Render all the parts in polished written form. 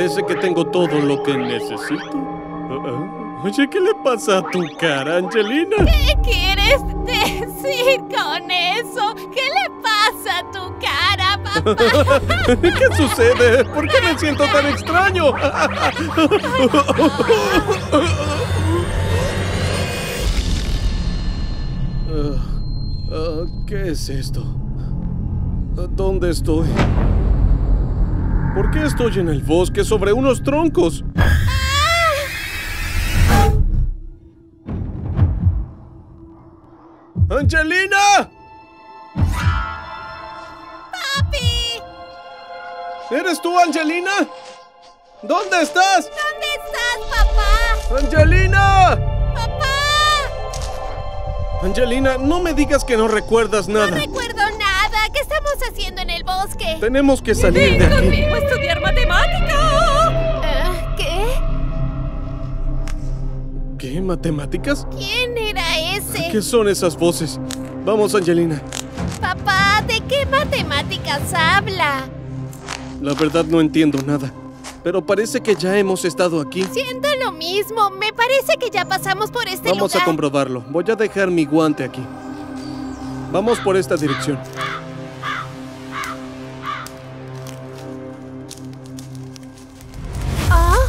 parece que tengo todo lo que necesito. Oye, ¿qué le pasa a tu cara, Angelina? ¿Qué quieres decir con eso? ¿Qué le pasa a tu cara, papá? ¿Qué sucede? ¿Por qué me siento tan extraño? ¿Qué es esto? ¿Dónde estoy? ¿Por qué estoy en el bosque sobre unos troncos? ¡Ah! ¡Angelina! ¡Papi! ¿Eres tú, Angelina? ¿Dónde estás? ¿Dónde estás, papá? ¡Angelina! Angelina, no me digas que no recuerdas nada. No recuerdo nada. ¿Qué estamos haciendo en el bosque? Tenemos que salir de aquí. ¡Ven conmigo a estudiar matemática! ¿Qué? ¿Qué? ¿Matemáticas? ¿Quién era ese? ¿Qué son esas voces? Vamos, Angelina. Papá, ¿de qué matemáticas habla? La verdad no entiendo nada. Pero parece que ya hemos estado aquí. Siento lo mismo. Me parece que ya pasamos por este lugar. Vamos a comprobarlo. Voy a dejar mi guante aquí. Vamos por esta dirección. Oh,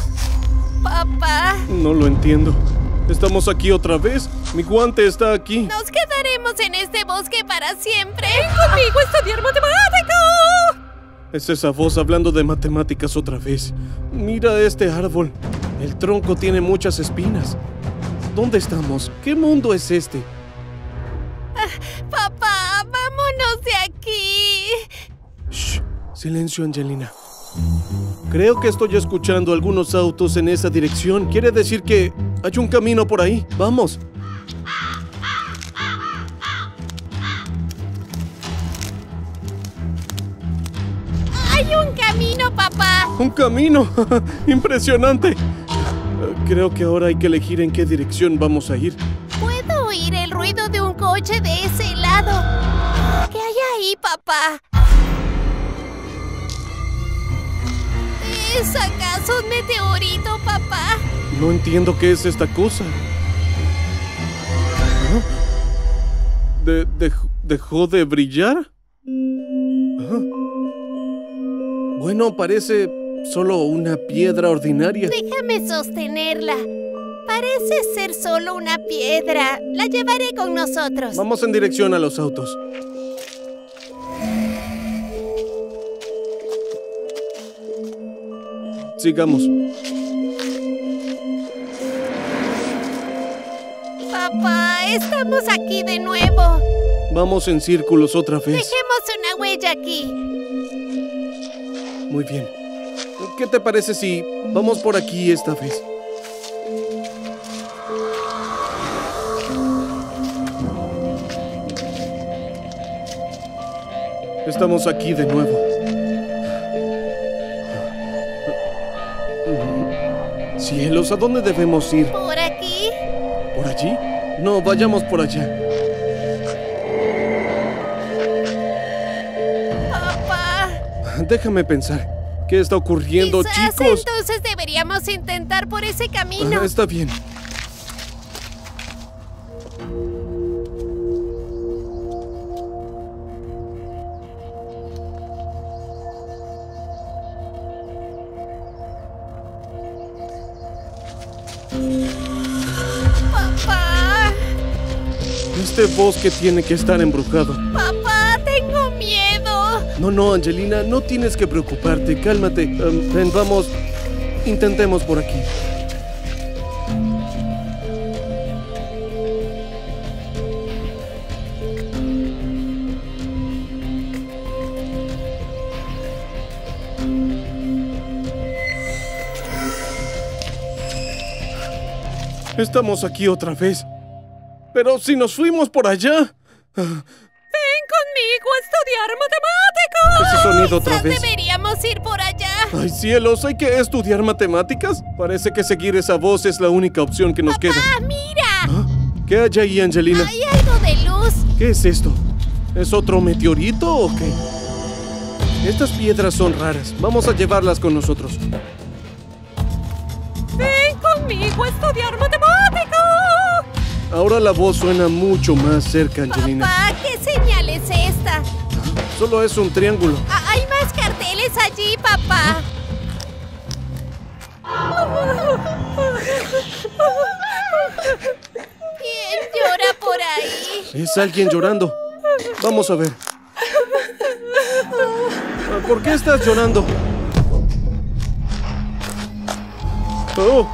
papá. No lo entiendo. Estamos aquí otra vez. Mi guante está aquí. Nos quedaremos en este bosque para siempre. Ven conmigo a estudiar matemáticas. Es esa voz hablando de matemáticas otra vez. Mira este árbol. El tronco tiene muchas espinas. ¿Dónde estamos? ¿Qué mundo es este? Papá, vámonos de aquí. Shh. Silencio, Angelina. Creo que estoy escuchando algunos autos en esa dirección. Quiere decir que hay un camino por ahí. Vamos. ¡Un camino, papá! ¡Un camino! ¡Impresionante! Creo que ahora hay que elegir en qué dirección vamos a ir. Puedo oír el ruido de un coche de ese lado. ¿Qué hay ahí, papá? ¿Es acaso un meteorito, papá? No entiendo qué es esta cosa. ¿Ah? ¿Dejó de brillar? Bueno, parece solo una piedra ordinaria. Déjame sostenerla. Parece ser solo una piedra. La llevaré con nosotros. Vamos en dirección a los autos. Sigamos. Papá, estamos aquí de nuevo. Vamos en círculos otra vez. Dejemos una huella aquí. Muy bien. ¿Qué te parece si vamos por aquí esta vez? Estamos aquí de nuevo. Cielos, ¿a dónde debemos ir? ¿Por aquí? ¿Por allí? No, vayamos por allá. Déjame pensar. ¿Qué está ocurriendo, quizás, chicos? Entonces deberíamos intentar por ese camino. Está bien. Papá. Este bosque tiene que estar embrujado. Papá, tengo miedo. No, Angelina, no tienes que preocuparte. Cálmate. Ven, vamos. Intentemos por aquí. Estamos aquí otra vez. Pero si nos fuimos por allá... conmigo a estudiar matemáticas. Ese sonido otra vez. Deberíamos ir por allá. Ay, cielos, ¿hay que estudiar matemáticas? Parece que seguir esa voz es la única opción que nos queda. ¡Papá, mira! ¿Ah? ¿Qué hay ahí, Angelina? Hay algo de luz. ¿Qué es esto? ¿Es otro meteorito o qué? Estas piedras son raras. Vamos a llevarlas con nosotros. conmigo a estudiar matemáticas. Ahora la voz suena mucho más cerca, Angelina. Papá, ¿qué señal es esta? Solo es un triángulo. Hay más carteles allí, papá. ¿Quién llora por ahí? Es alguien llorando. Vamos a ver. ¿Por qué estás llorando? Oh,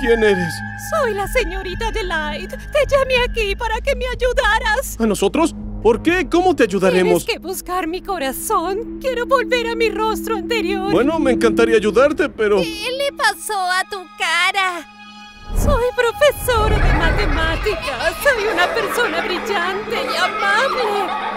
¿quién eres? Soy la señorita Delight. Te llamé aquí para que me ayudaras. ¿A nosotros? ¿Por qué? ¿Cómo te ayudaremos? Tienes que buscar mi corazón. Quiero volver a mi rostro anterior. Bueno, me encantaría ayudarte, pero... ¿Qué le pasó a tu cara? Soy profesora de matemáticas. Soy una persona brillante y amable.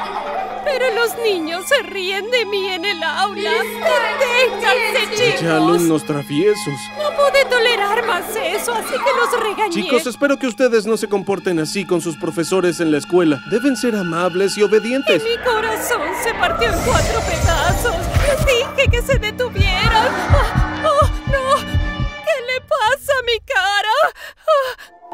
Pero los niños se ríen de mí en el aula. ¡Deténganse, chicos! Ya, alumnos traviesos. No pude tolerar más eso, así que los regañé. Chicos, espero que ustedes no se comporten así con sus profesores en la escuela. Deben ser amables y obedientes. Y mi corazón se partió en 4 pedazos. Les dije que se detuvieran. ¡Oh, no! ¿Qué le pasa a mi cara?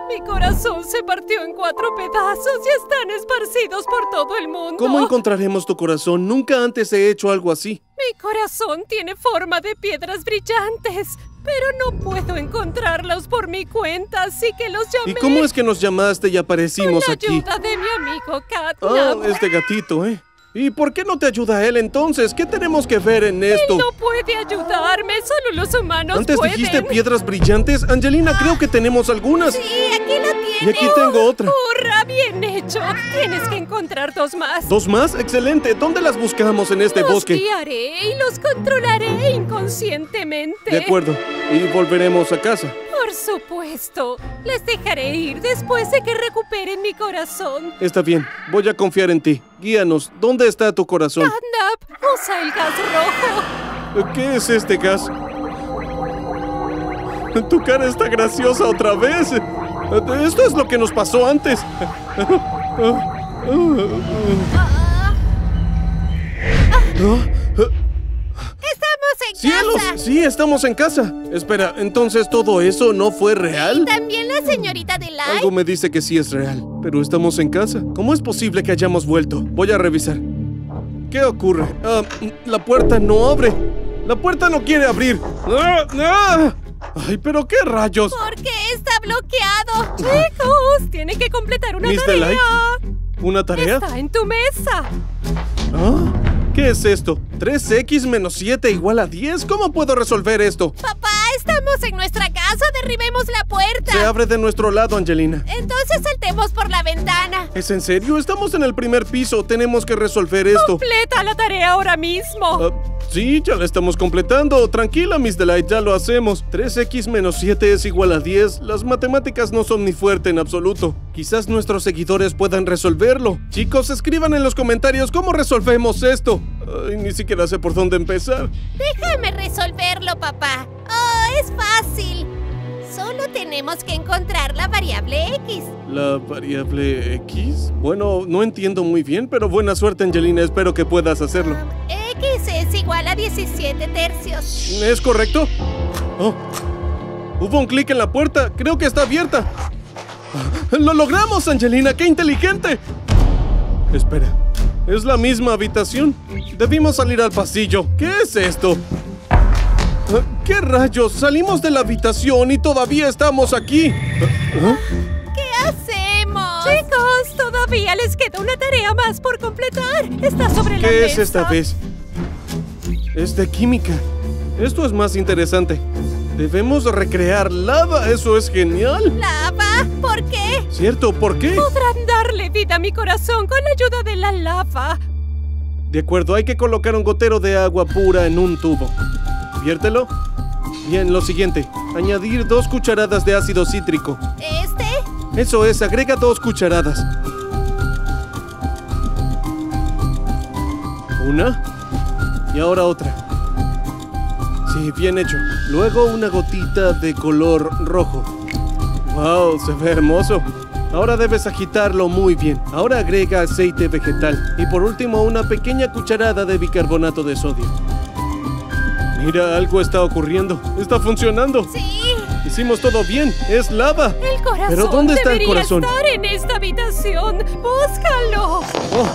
Mi corazón se partió en 4 pedazos y están esparcidos por todo el mundo. ¿Cómo encontraremos tu corazón? Nunca antes he hecho algo así. Mi corazón tiene forma de piedras brillantes, pero no puedo encontrarlos por mi cuenta, así que los llamé. ¿Y cómo es que nos llamaste y aparecimos aquí? Con la ayuda de mi amigo Catnap. Ah, este gatito, ¿eh? ¿Y por qué no te ayuda él entonces? ¿Qué tenemos que ver en esto? Él no puede ayudarme, solo los humanos pueden. ¿Antes dijiste piedras brillantes? Angelina, creo que tenemos algunas. Sí, aquí la tienes. Y aquí tengo otra. ¡Hurra! ¡Bien hecho! Tienes que encontrar 2 más. ¿2 más? ¡Excelente! ¿Dónde las buscamos en este bosque? Los guiaré y los controlaré inconscientemente. De acuerdo. Y volveremos a casa. Por supuesto. Les dejaré ir después de que recuperen mi corazón. Está bien. Voy a confiar en ti. Guíanos. ¿Dónde está tu corazón? Catnap, usa el gas rojo. ¿Qué es este gas? Tu cara está graciosa otra vez. Esto es lo que nos pasó antes. ¡Estamos en casa! ¡Cielos! ¡Sí, estamos en casa! Espera, ¿entonces todo eso no fue real? ¿Y también la señorita Delight? Algo me dice que sí es real, pero estamos en casa. ¿Cómo es posible que hayamos vuelto? Voy a revisar. ¿Qué ocurre? La puerta no abre. ¡La puerta no quiere abrir! ¡Ay, pero qué rayos! ¿Por qué está bloqueado? ¡Chicos! Tienen que completar una tarea. ¿Miss Delight? ¿Una tarea? ¡Está en tu mesa! ¿Ah? ¿Qué es esto? ¿3x menos 7 igual a 10? ¿Cómo puedo resolver esto? Papá, estamos en nuestra casa. Derribemos la puerta. Se abre de nuestro lado, Angelina. Entonces saltemos por la ventana. ¿Es en serio? Estamos en el primer piso. Tenemos que resolver esto. Completa la tarea ahora mismo. Sí, ya la estamos completando. Tranquila, Miss Delight, ya lo hacemos. 3x menos 7 es igual a 10. Las matemáticas no son mi fuerte en absoluto. Quizás nuestros seguidores puedan resolverlo. Chicos, escriban en los comentarios cómo resolvemos esto. Ay, ni siquiera sé por dónde empezar. Déjame resolverlo, papá. Oh, es fácil. Solo tenemos que encontrar la variable X. ¿La variable X? Bueno, no entiendo muy bien, pero buena suerte, Angelina. Espero que puedas hacerlo. X es igual a 17 tercios. ¿Es correcto? Oh. Hubo un clic en la puerta. Creo que está abierta. ¡Lo logramos, Angelina! ¡Qué inteligente! Espera. Es la misma habitación. Debimos salir al pasillo. ¿Qué es esto? ¿Qué rayos? Salimos de la habitación y todavía estamos aquí. ¿Qué hacemos? Chicos, todavía les queda una tarea más por completar. Está sobre la mesa. ¿Qué es esta vez? Es de química. Esto es más interesante. Debemos recrear lava. Eso es genial. ¿Lava? ¿Por qué? Cierto, ¿por qué? Podrán darle vida a mi corazón con la ayuda de la lava. De acuerdo, hay que colocar un gotero de agua pura en un tubo. Viértelo. Bien, lo siguiente. Añadir 2 cucharadas de ácido cítrico. ¿Este? Eso es, agrega 2 cucharadas. 1. Y ahora otra. Sí, bien hecho. Luego una gotita de color rojo. ¡Wow! Se ve hermoso. Ahora debes agitarlo muy bien. Ahora agrega aceite vegetal. Y por último, una pequeña cucharada de bicarbonato de sodio. Mira, algo está ocurriendo. ¡Está funcionando! ¡Sí! Hicimos todo bien. Es lava. El corazón. ¿Pero dónde está el corazón? Debería estar en esta habitación. Búscalo. Oh,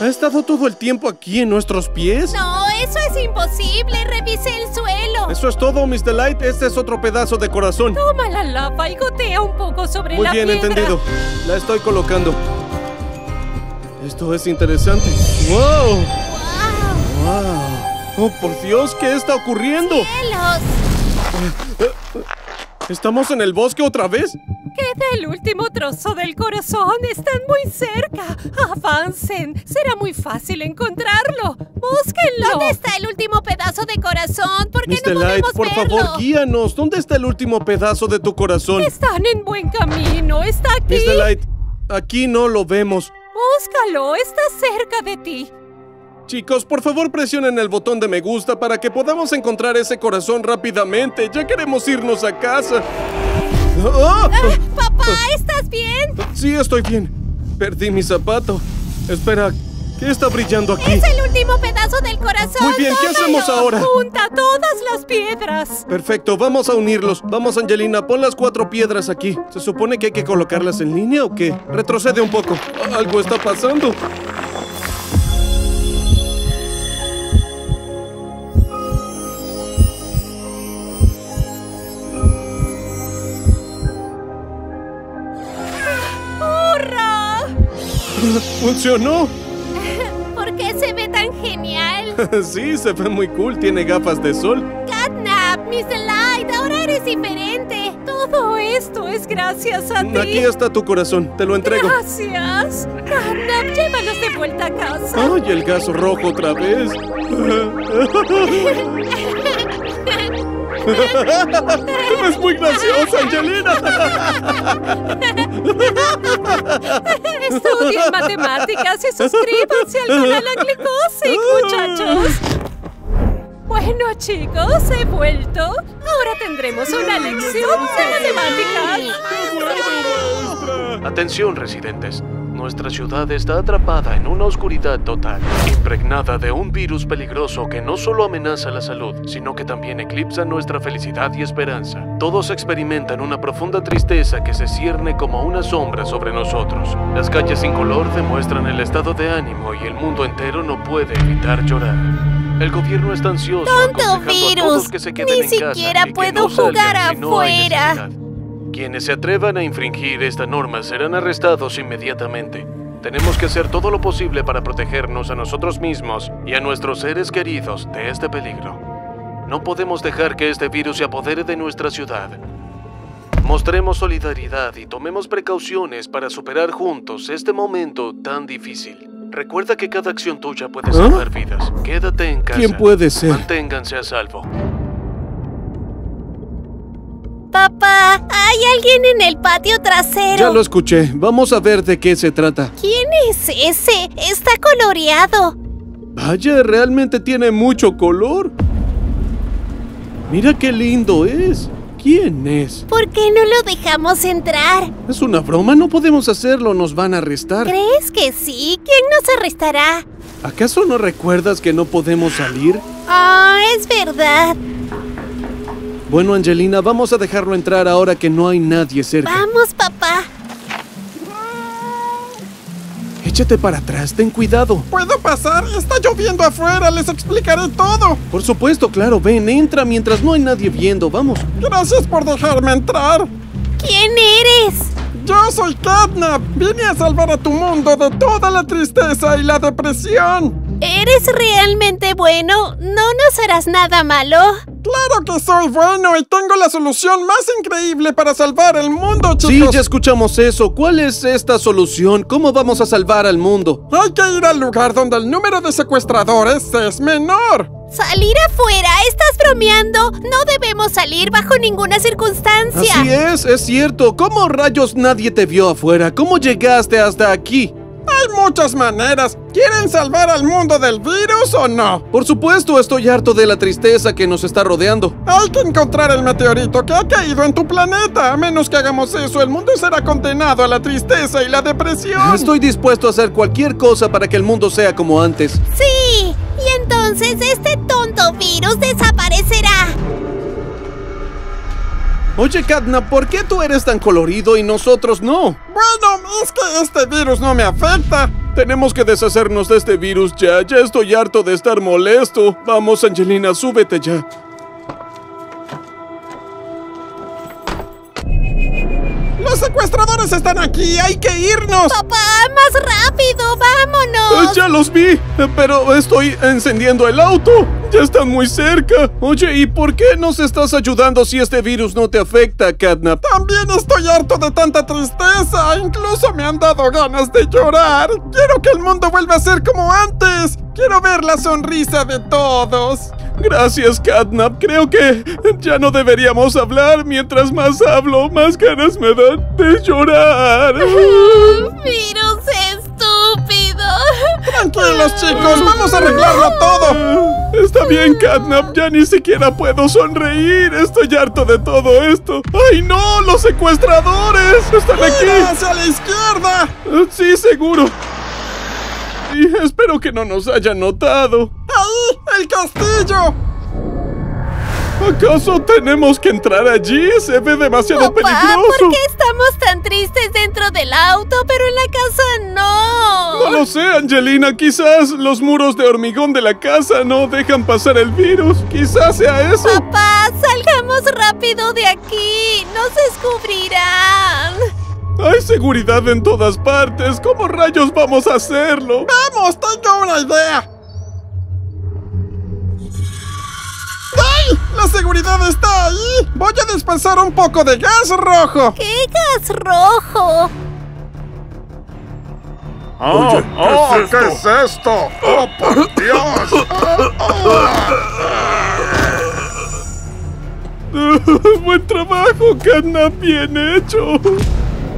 ¿ha estado todo el tiempo aquí en nuestros pies? No, eso es imposible. Revisé el suelo. Eso es todo, Miss Delight. Este es otro pedazo de corazón. Toma la lava y gotea un poco sobre la piedra. Muy bien, entendido. La estoy colocando. Esto es interesante. ¡Wow! ¡Wow! ¡Wow! ¡Oh, por Dios! ¿Qué está ocurriendo? ¡Cielos! ¿Estamos en el bosque otra vez? Queda el último trozo del corazón. Están muy cerca. ¡Avancen! Será muy fácil encontrarlo. ¡Búsquenlo! ¿Dónde está el último pedazo de corazón? ¿Por qué Miss Delight, no podemos verlo? Por favor, guíanos. ¿Dónde está el último pedazo de tu corazón? Están en buen camino. Está aquí. Miss Delight, aquí no lo vemos. Búscalo, está cerca de ti. Chicos, por favor presionen el botón de me gusta para que podamos encontrar ese corazón rápidamente. Ya queremos irnos a casa. ¡Oh! Papá, ¿estás bien? Sí, estoy bien. Perdí mi zapato. Espera, ¿qué está brillando aquí? Es el último pedazo del corazón. Muy bien, ¿qué hacemos ahora? Junta todas las piedras. Perfecto, vamos a unirlos. Vamos, Angelina, pon las 4 piedras aquí. ¿Se supone que hay que colocarlas en línea o qué? Retrocede un poco. Algo está pasando. ¡Hurra! ¡Funcionó! ¿Por qué se ve tan genial? Sí, se ve muy cool. Tiene gafas de sol. Catnap, Miss Delight, ahora eres diferente. Todo esto es gracias a ti. Aquí está tu corazón. Te lo entrego. Gracias. Catnap, llévanos de vuelta a casa. ¡Ay, el gas rojo otra vez! ¡Es muy graciosa, Angelina! Estudien matemáticas y suscríbanse al canal Anglikosik, muchachos. Bueno, chicos, he vuelto. Ahora tendremos una lección de matemáticas. Atención, residentes. Nuestra ciudad está atrapada en una oscuridad total, impregnada de un virus peligroso que no solo amenaza la salud, sino que también eclipsa nuestra felicidad y esperanza. Todos experimentan una profunda tristeza que se cierne como una sombra sobre nosotros. Las calles sin color demuestran el estado de ánimo y el mundo entero no puede evitar llorar. El gobierno está ansioso. ¡Tonto virus! ¡Ni siquiera puedo jugar afuera! Quienes se atrevan a infringir esta norma serán arrestados inmediatamente. Tenemos que hacer todo lo posible para protegernos a nosotros mismos y a nuestros seres queridos de este peligro. No podemos dejar que este virus se apodere de nuestra ciudad. Mostremos solidaridad y tomemos precauciones para superar juntos este momento tan difícil. Recuerda que cada acción tuya puede salvar vidas. Quédate en casa. ¿Quién puede ser? Manténganse a salvo. Papá, hay alguien en el patio trasero. Ya lo escuché. Vamos a ver de qué se trata. ¿Quién es ese? Está coloreado. Vaya, realmente tiene mucho color. Mira qué lindo es. ¿Quién es? ¿Por qué no lo dejamos entrar? Es una broma, no podemos hacerlo, nos van a arrestar. ¿Crees que sí? ¿Quién nos arrestará? ¿Acaso no recuerdas que no podemos salir? Ah, es verdad. Bueno, Angelina, vamos a dejarlo entrar ahora que no hay nadie cerca. ¡Vamos, papá! Échate para atrás, ten cuidado. ¿Puedo pasar? Está lloviendo afuera, les explicaré todo. Por supuesto, claro, ven, entra mientras no hay nadie viendo, vamos. Gracias por dejarme entrar. ¿Quién eres? Yo soy Catnap, vine a salvar a tu mundo de toda la tristeza y la depresión. ¿Eres realmente bueno? ¿No nos harás nada malo? ¡Claro que soy bueno y tengo la solución más increíble para salvar el mundo, chicos! Sí, ya escuchamos eso. ¿Cuál es esta solución? ¿Cómo vamos a salvar al mundo? Hay que ir al lugar donde el número de secuestradores es menor. ¿Salir afuera? ¿Estás bromeando? No debemos salir bajo ninguna circunstancia. Así es cierto. ¿Cómo rayos nadie te vio afuera? ¿Cómo llegaste hasta aquí? Hay muchas maneras. ¿Quieren salvar al mundo del virus o no? Por supuesto, estoy harto de la tristeza que nos está rodeando. Hay que encontrar el meteorito que ha caído en tu planeta. A menos que hagamos eso, el mundo será condenado a la tristeza y la depresión. Estoy dispuesto a hacer cualquier cosa para que el mundo sea como antes. ¡Sí! Y entonces este tonto virus desaparecerá. Oye, Catnap, ¿por qué tú eres tan colorido y nosotros no? Bueno, es que este virus no me afecta. Tenemos que deshacernos de este virus ya. Ya estoy harto de estar molesto. Vamos, Angelina, súbete ya. ¡Los secuestradores están aquí! ¡Hay que irnos! ¡Papá, más rápido! ¡Vámonos! ¡Ya los vi! Pero estoy encendiendo el auto. ¡Ya están muy cerca! Oye, ¿y por qué nos estás ayudando si este virus no te afecta, Catnap? También estoy harto de tanta tristeza. Incluso me han dado ganas de llorar. Quiero que el mundo vuelva a ser como antes. Quiero ver la sonrisa de todos. Gracias, Catnap. Creo que ya no deberíamos hablar. Mientras más hablo, más ganas me dan de llorar. ¡Virus estúpido! Tranquilos, chicos. Vamos a arreglarlo todo. Está bien, Catnap. Ya ni siquiera puedo sonreír. Estoy harto de todo esto. ¡Ay, no! ¡Los secuestradores! ¡Están aquí! ¡Hacia la izquierda! Sí, seguro. Y espero que no nos hayan notado. ¡Ahí! ¡El castillo! ¿Acaso tenemos que entrar allí? Se ve demasiado peligroso. ¿Por qué estamos tan tristes dentro del auto, pero en la casa no? No lo sé, Angelina. Quizás los muros de hormigón de la casa no dejan pasar el virus. Quizás sea eso. Papá, salgamos rápido de aquí. Nos descubrirán. Hay seguridad en todas partes. ¿Cómo rayos vamos a hacerlo? ¡Vamos! ¡Tengo una idea! ¡Ay! ¡La seguridad está ahí! ¡Voy a dispensar un poco de gas rojo! ¿Qué gas rojo? Oye, ¿qué es esto? ¡Oh, por Dios! ¡Buen trabajo, Catnap! ¡Bien hecho!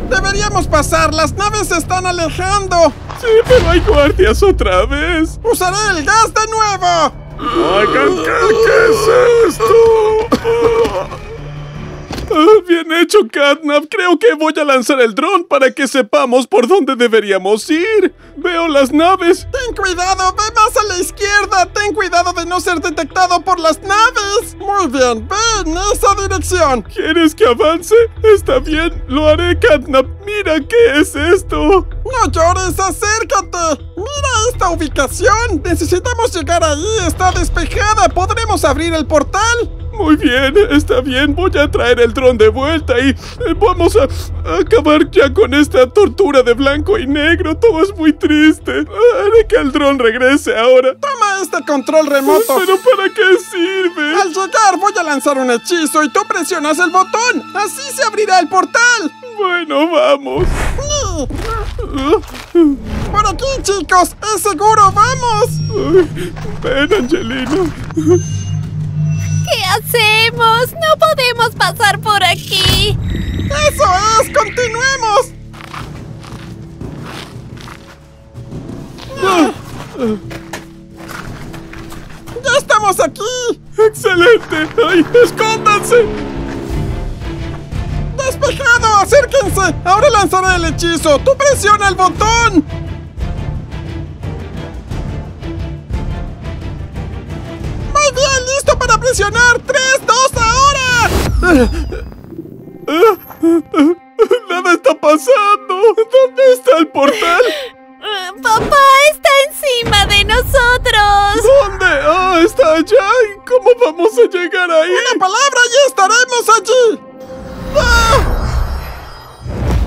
¡Deberíamos pasar! ¡Las naves se están alejando! ¡Sí, pero hay guardias otra vez! ¡Usaré el gas de nuevo! ¡Oigan, ¿qué es esto? Bien hecho, Catnap. Creo que voy a lanzar el dron para que sepamos por dónde deberíamos ir. Veo las naves. ¡Ten cuidado! ¡Ve más a la izquierda! ¡Ten cuidado de no ser detectado por las naves! Muy bien, ve en esa dirección. ¿Quieres que avance? Está bien, lo haré, Catnap. Mira, ¿qué es esto? ¡No llores! ¡Acércate! ¡Mira esta ubicación! ¡Necesitamos llegar ahí! ¡Está despejada! ¡Podremos abrir el portal! Muy bien, está bien, voy a traer el dron de vuelta y vamos a acabar ya con esta tortura de blanco y negro. Todo es muy triste. Haré que el dron regrese ahora. Toma este control remoto. ¿Pero para qué sirve? Al llegar voy a lanzar un hechizo y tú presionas el botón. Así se abrirá el portal. Bueno, vamos. ¡Por aquí, chicos! ¡Es seguro! ¡Vamos! Ven, Angelina. ¿Qué hacemos? ¡No podemos pasar por aquí! ¡Eso es! ¡Continuemos! ¡Ya estamos aquí! ¡Excelente! ¡Ay, escóndanse! ¡Despejado! ¡Acérquense! ¡Ahora lanzaré el hechizo! ¡Tú presiona el botón! ¡Listo para presionar! ¡3, 2, ahora! ¡Nada está pasando! ¿Dónde está el portal? ¡Papá, está encima de nosotros! ¿Dónde? ¡Ah, está allá! ¿Cómo vamos a llegar ahí? ¡Una palabra y estaremos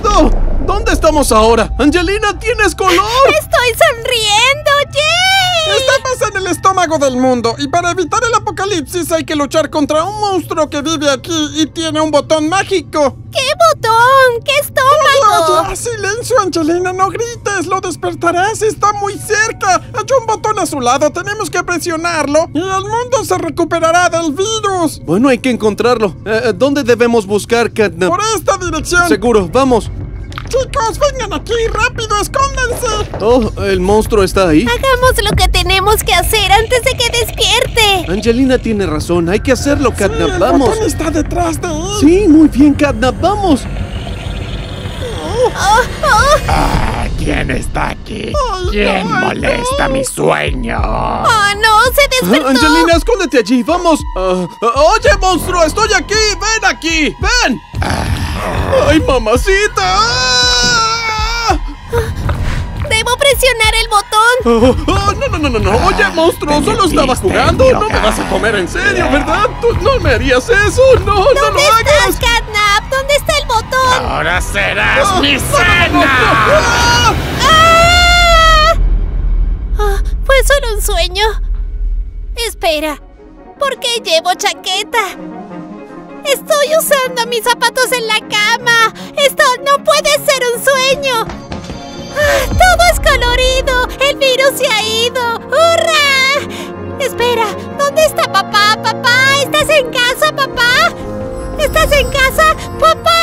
allí! ¡No! ¿Dónde estamos ahora? ¡Angelina, tienes color! ¡Estoy sonriendo! ¡Yay! Estamos en el estómago del mundo y para evitar el apocalipsis hay que luchar contra un monstruo que vive aquí y tiene un botón mágico. ¿Qué botón? ¿Qué estómago? ¡Oye, silencio, Angelina! ¡No grites! ¡Lo despertarás! ¡Está muy cerca! ¡Hay un botón a su lado! ¡Tenemos que presionarlo y el mundo se recuperará del virus! Bueno, hay que encontrarlo. ¿Dónde debemos buscar, Catnap? ¡Por esta dirección! Seguro, vamos. ¡Chicos, vengan aquí! ¡Rápido! ¡Escóndanse! Oh, el monstruo está ahí. Hagamos lo que tenemos que hacer antes de que despierte. Angelina tiene razón. Hay que hacerlo, Catnap. Sí, ¡vamos! El botón está detrás de él. Sí, muy bien, Catnap. ¡Vamos! ¡Oh! ¡Oh! ¡Ah! ¿Quién está aquí? ¿Quién molesta mi sueño? ¡Oh, no! ¡Se despertó! Angelina, escóndete allí, vamos. ¡Oye, monstruo! ¡Estoy aquí! ¡Ven aquí! ¡Ven! ¡Ay, mamacita! ¡Debo presionar el botón! No. Oye, monstruo, solo estaba jugando. No me vas a comer en serio, ¿verdad? Tú no me harías eso. No, no lo hagas. ¿Dónde estás, Catnap? ¿Dónde está el botón? ¡Ahora serás mi cena! Fue solo un sueño. Espera, ¿por qué llevo chaqueta? Estoy usando mis zapatos en la cama. Esto no puede ser un sueño. Todo es colorido. El virus se ha ido. ¡Hurra! Espera, ¿dónde está papá? Papá, ¿estás en casa, papá? ¿Estás en casa? ¡Papá!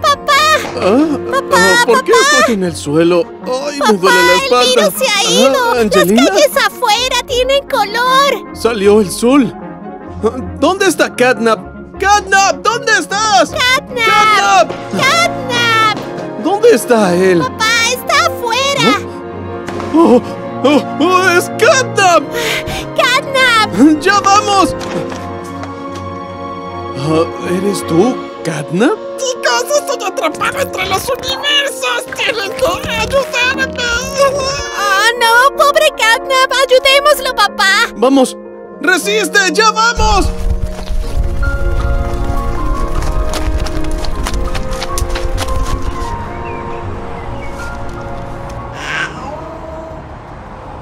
¡Papá! ¡Papá! ¿Por qué estoy en el suelo? ¡Ay, me duele la espalda! ¡El virus se ha ido! Angelina. ¡Las calles afuera tienen color! ¡Salió el sol! ¿Dónde está Catnap? ¡Catnap! ¿Dónde estás? ¡Catnap! ¡Catnap! ¿Dónde está él? ¡Papá, está afuera! ¡Oh! ¡Es Catnap! ¡Catnap! ¡Ya vamos! ¿Eres tú, Catnap? ¡Chicos, estoy atrapado entre los universos! ¡Tienen que ayudarme! ¡Oh, no! ¡Pobre Catnap! ¡Ayudémoslo, papá! ¡Vamos! ¡Resiste! ¡Ya vamos!